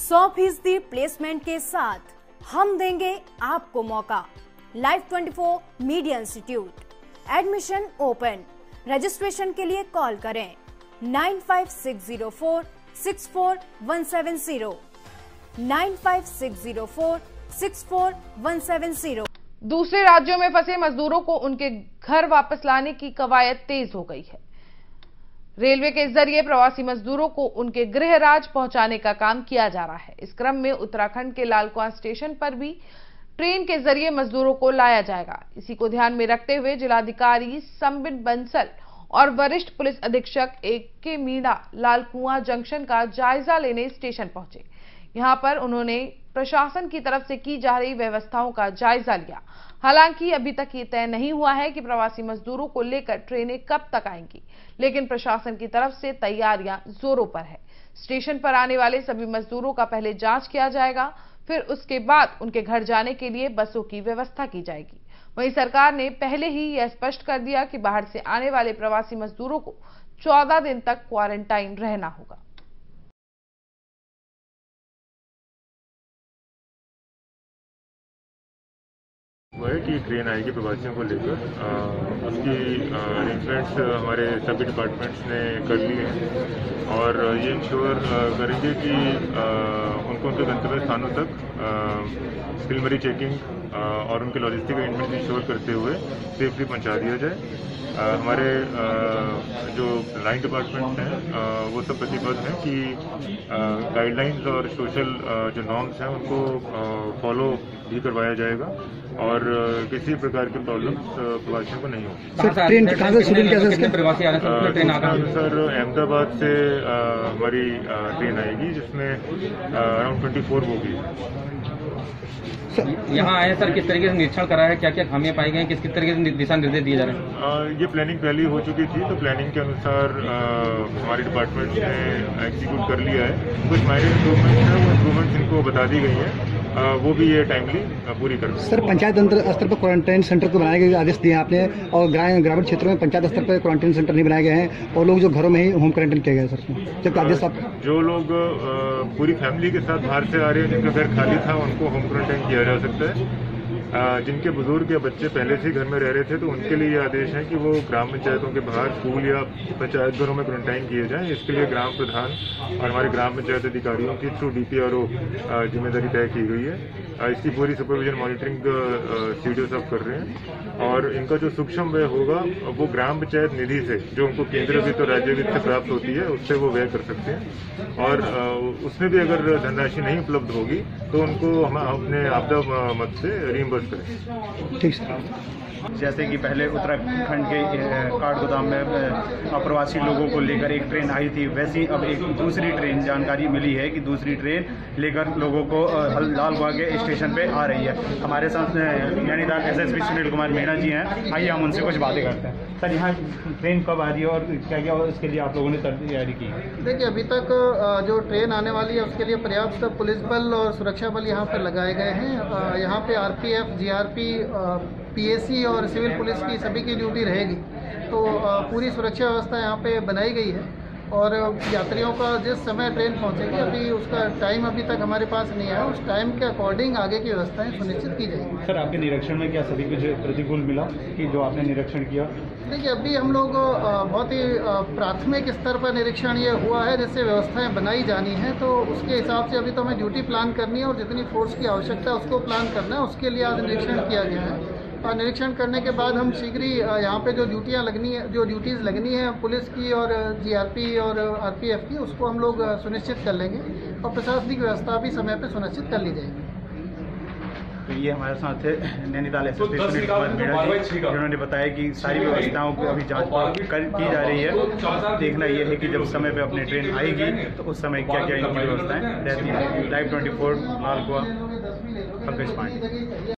100% placement के साथ हम देंगे आपको मौका। Life 24 media institute, admission open. Registration के लिए कॉल करें 9560464170 9560464170। दूसरे राज्यों में फंसे मजदूरों को उनके घर वापस लाने की कवायद तेज हो गई है। रेलवे के जरिए प्रवासी मजदूरों को उनके गृह राज्य पहुंचाने का काम किया जा रहा है। इस क्रम में उत्तराखंड के लालकुआं स्टेशन पर भी ट्रेन के जरिए मजदूरों को लाया जाएगा। इसी को ध्यान में रखते हुए जिलाधिकारी संबित बंसल और वरिष्ठ पुलिस अधीक्षक AK मीणा लालकुआं जंक्शन का जायजा लेने स्टेशन पहुंचे। यहाँ पर उन्होंने प्रशासन की तरफ से की जा रही व्यवस्थाओं का जायजा लिया। हालांकि अभी तक ये तय नहीं हुआ है कि प्रवासी मजदूरों को लेकर ट्रेनें कब तक आएंगी, लेकिन प्रशासन की तरफ से तैयारियां जोरों पर है। स्टेशन पर आने वाले सभी मजदूरों का पहले जांच किया जाएगा, फिर उसके बाद उनके घर जाने के लिए बसों की व्यवस्था की जाएगी। वहीं सरकार ने पहले ही यह स्पष्ट कर दिया कि बाहर से आने वाले प्रवासी मजदूरों को 14 दिन तक क्वारंटाइन रहना होगा। हुआ है कि ट्रेन आएगी प्रवासियों को लेकर, उसकी अरेंजमेंट्स हमारे सभी डिपार्टमेंट्स ने कर लिए हैं और ये इंश्योर करेंगे कि उनको उनके गंतव्य स्थानों तक फिल्मरी चेकिंग और उनके लॉजिस्टिक अरेंजमेंट इंश्योर करते हुए सेफली पहुंचा दिया जाए। हमारे जो लाइन डिपार्टमेंट्स हैं वो सब प्रतिबद्ध हैं कि गाइडलाइंस और सोशल जो नॉर्म्स हैं उनको फॉलो भी करवाया जाएगा और किसी प्रकार के प्रॉब्लम्स प्रवासियों को नहीं होगी। सर, अहमदाबाद से हमारी ट्रेन आएगी जिसमें अराउंड 24 होगी। यहाँ आए सर, किस तरीके से निरीक्षण करा है, क्या क्या खामियां पाई गई, किस किस तरीके से दिशा निर्देश दिए जा रहे हैं? ये प्लानिंग पहले हो चुकी थी तो प्लानिंग के अनुसार हमारे डिपार्टमेंट ने एग्जीक्यूट कर लिया है। कुछ माइनर इम्प्रूवमेंट्स हैं, वो इम्प्रूवमेंट्स इनको बता दी गई है, वो भी ये टाइमली पूरी कर। सर, पंचायत स्तर पर क्वारंटाइन सेंटर को बनाने के आदेश दिए आपने और ग्रामीण क्षेत्रों में पंचायत स्तर पर क्वारंटाइन सेंटर नहीं बनाए गए हैं और लोग जो घरों में ही होम क्वारंटाइन किया गया है सर। जब आदेश जो लोग पूरी फैमिली के साथ बाहर से आ रहे हैं, जिनका घर खाली था, उनको होम क्वारंटाइन किया जा सकता है। जिनके बुजुर्ग या बच्चे पहले से घर में रह रहे थे तो उनके लिए ये आदेश है कि वो ग्राम पंचायतों के बाहर स्कूल या पंचायत घरों में क्वारंटाइन किए जाएं। इसके लिए ग्राम प्रधान और हमारे ग्राम पंचायत अधिकारियों की थ्रू DPRO जिम्मेदारी तय की गई है। इसकी पूरी सुपरविजन मॉनिटरिंग CDO साहब कर रहे हैं और इनका जो सूक्ष्म व्यय होगा वो ग्राम पंचायत निधि से, जो उनको केंद्र वित्त और राज्य वित्त से प्राप्त होती है, उससे वो व्यय कर सकते हैं और उसमें भी अगर धनराशि नहीं उपलब्ध होगी तो उनको हम अपने आपदा मद से रीइंबर्स। जैसे कि पहले उत्तराखंड के काठगोदाम में अप्रवासी लोगों को लेकर एक ट्रेन आई थी, वैसी अब एक दूसरी ट्रेन, जानकारी मिली है कि दूसरी ट्रेन लेकर लोगों को लालकुआं के स्टेशन पे आ रही है। हमारे साथ नैनीताल SSP सुनील कुमार मीणा जी हैं, आइए हम उनसे कुछ बातें करते हैं। सर, यहाँ ट्रेन कब आ रही है और क्या क्या उसके लिए आप लोगों ने तैयारी की? देखिए, अभी तक जो ट्रेन आने वाली है उसके लिए पर्याप्त पुलिस बल और सुरक्षा बल यहाँ पर लगाए गए हैं। यहाँ पे RPF, GRP, PAC और सिविल पुलिस की सभी की ड्यूटी रहेगी, तो पूरी सुरक्षा व्यवस्था यहाँ पे बनाई गई है और यात्रियों का जिस समय ट्रेन पहुँचेगी, अभी उसका टाइम अभी तक हमारे पास नहीं आया, उस टाइम के अकॉर्डिंग आगे की व्यवस्थाएं सुनिश्चित की जाएगी। सर, आपके निरीक्षण में क्या सभी कुछ प्रतिकूल मिला कि जो आपने निरीक्षण किया? देखिए, अभी हम लोग बहुत ही प्राथमिक स्तर पर निरीक्षण ये हुआ है, जैसे व्यवस्थाएं बनाई जानी है तो उसके हिसाब से अभी तो हमें ड्यूटी प्लान करनी है और जितनी फोर्स की आवश्यकता है उसको प्लान करना है, उसके लिए आज निरीक्षण किया गया है और निरीक्षण करने के बाद हम शीघ्र ही यहाँ पे जो ड्यूटीज़ लगनी है पुलिस की और GRP और RPF की, उसको हम लोग सुनिश्चित कर लेंगे और प्रशासनिक व्यवस्था भी समय पे सुनिश्चित कर ली जाएगी। तो ये हमारे साथ थे नैनीताल SSP सुनील कुमार मेड़ा जी, जिन्होंने बताया कि सारी व्यवस्थाओं को अभी जांच की जा रही है। देखना यह है कि जब समय पे अपने ट्रेन आएगी तो उस समय क्या क्या इनकी व्यवस्थाएं रहती है। Life 24 लालकुआं, पंकज पांडे।